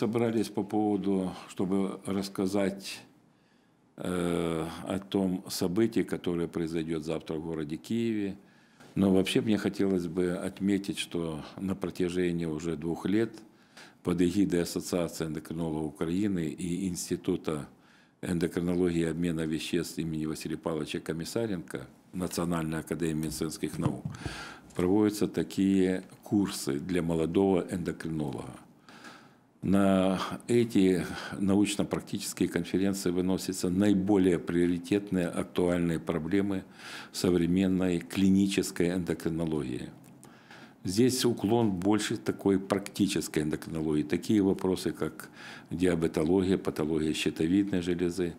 Собрались по поводу, чтобы рассказать о том событии, которое произойдет завтра в городе Киеве. Но вообще мне хотелось бы отметить, что на протяжении уже 2 лет под эгидой Ассоциации эндокринологов Украины и Института эндокринологии и обмена веществ имени Василия Павловича Комиссаренко Национальной академии медицинских наук проводятся такие курсы для молодого эндокринолога. На эти научно-практические конференции выносятся наиболее приоритетные актуальные проблемы современной клинической эндокринологии. Здесь уклон больше такой практической эндокринологии. Такие вопросы, как диабетология, патология щитовидной железы,